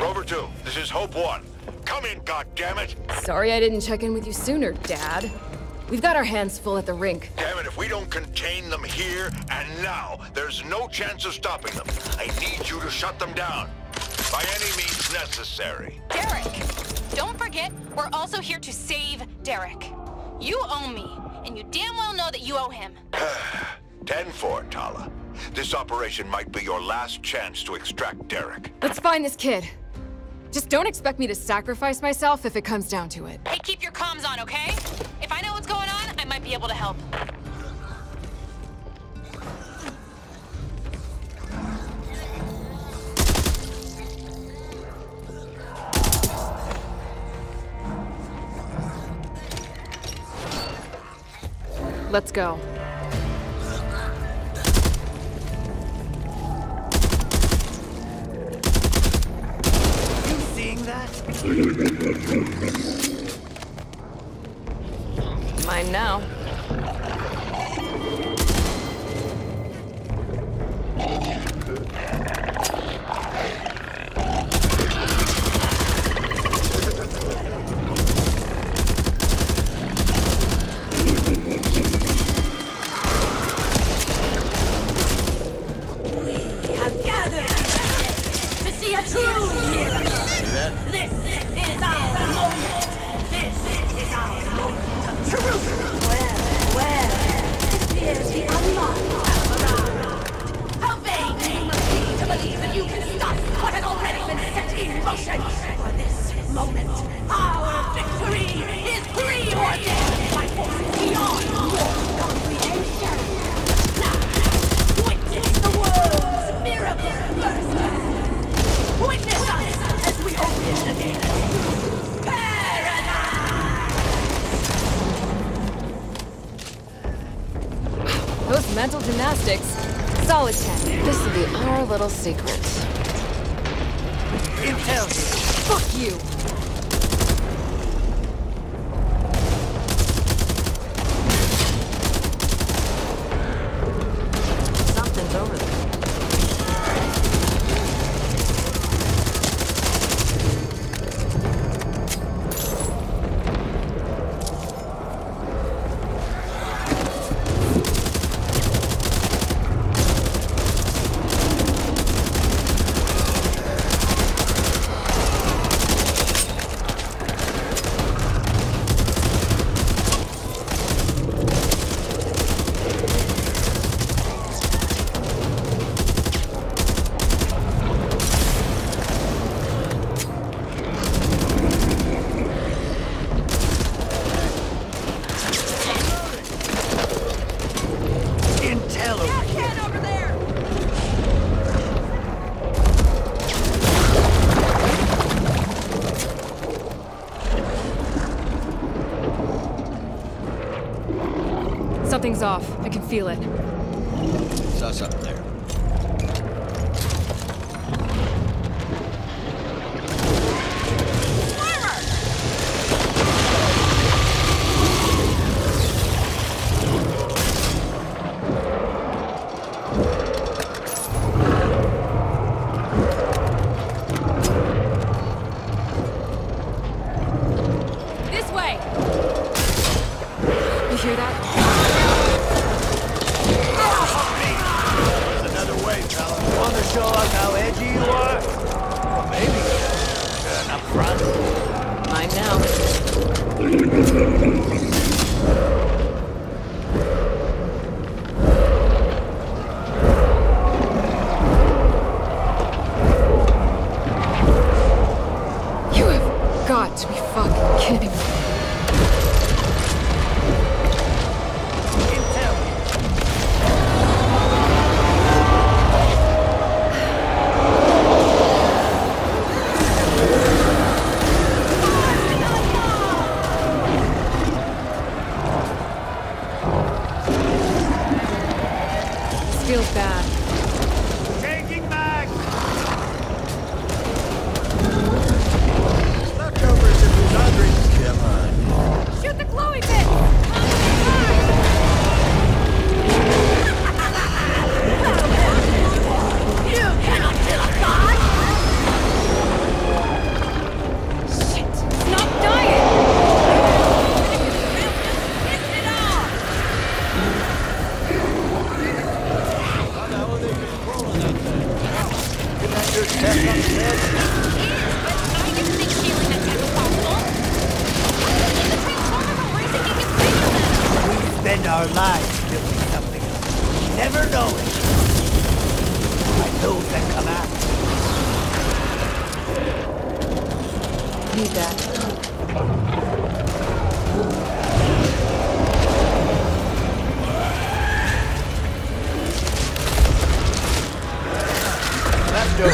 Rover 2, this is Hope 1. Come in, goddammit! Sorry I didn't check in with you sooner, Dad. We've got our hands full at the rink. Damn it, if we don't contain them here and now, there's no chance of stopping them. I need you to shut them down. By any means necessary. Derek! Don't forget, we're also here to save Derek. You owe me, and you damn well know that you owe him. 10-4, Tala. This operation might be your last chance to extract Derek. Let's find this kid. Just don't expect me to sacrifice myself if it comes down to it. Hey, keep your comms on, okay? If I know what's going on, I might be able to help. Let's go. Mine now. Mental gymnastics. Solid 10. This will be our little secret. Intel. Fuck you. Something's over . Something's off. I can feel it. There's us up there. feels bad. Taking back! Leftovers in the laundry. Come on. Shoot the glowing bit! You cannot kill a god! Shit! Stop dying! We spend our lives doing something else, never knowing. Like those that come out. Need that. Go.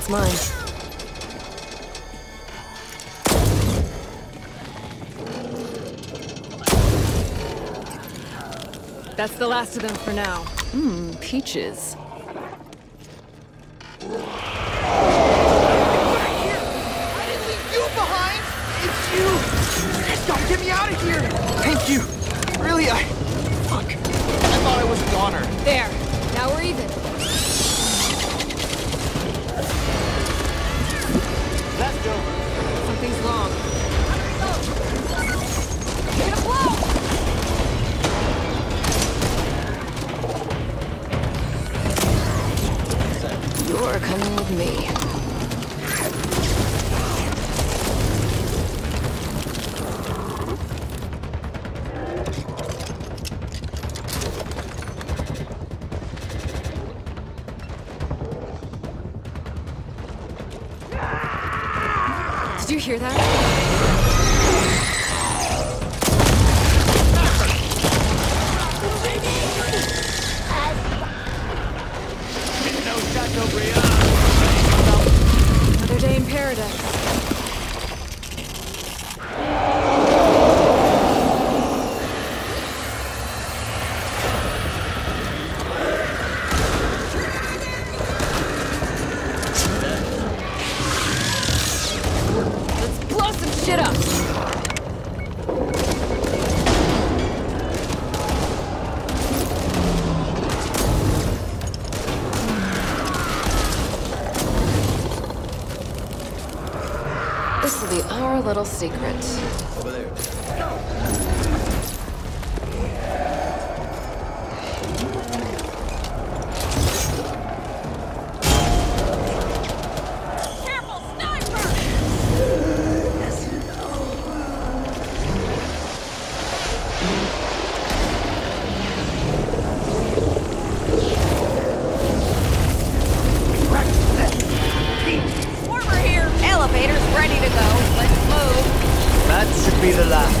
That's mine. That's the last of them for now. Mmm, peaches. I didn't leave you behind! It's you! Don't get me out of here! Thank you! Really, Fuck. I thought I was a goner. There. Now we're even. Something's wrong. Get a blow! You're coming with me. Did you hear that? Another day in paradise. This will be our little secret. Over there. Careful, sniper! Warmer here. Elevator's ready to go. Let's move. That should be the last.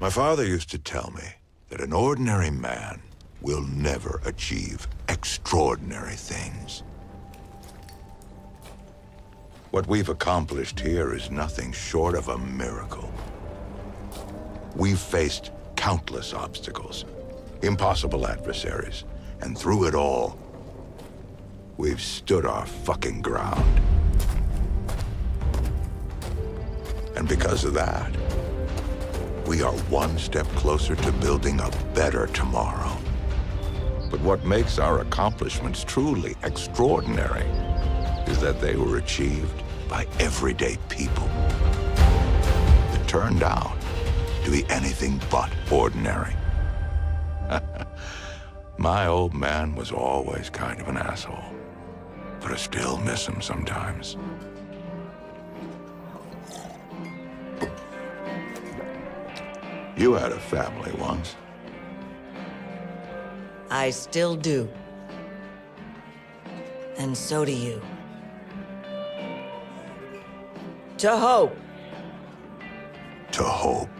My father used to tell me that an ordinary man will never achieve extraordinary things. What we've accomplished here is nothing short of a miracle. We've faced countless obstacles, impossible adversaries, and through it all, we've stood our fucking ground. And because of that, we are one step closer to building a better tomorrow. But what makes our accomplishments truly extraordinary is that they were achieved by everyday people. It turned out to be anything but ordinary. My old man was always kind of an asshole, but I still miss him sometimes. You had a family once. I still do. And so do you. To hope. To hope.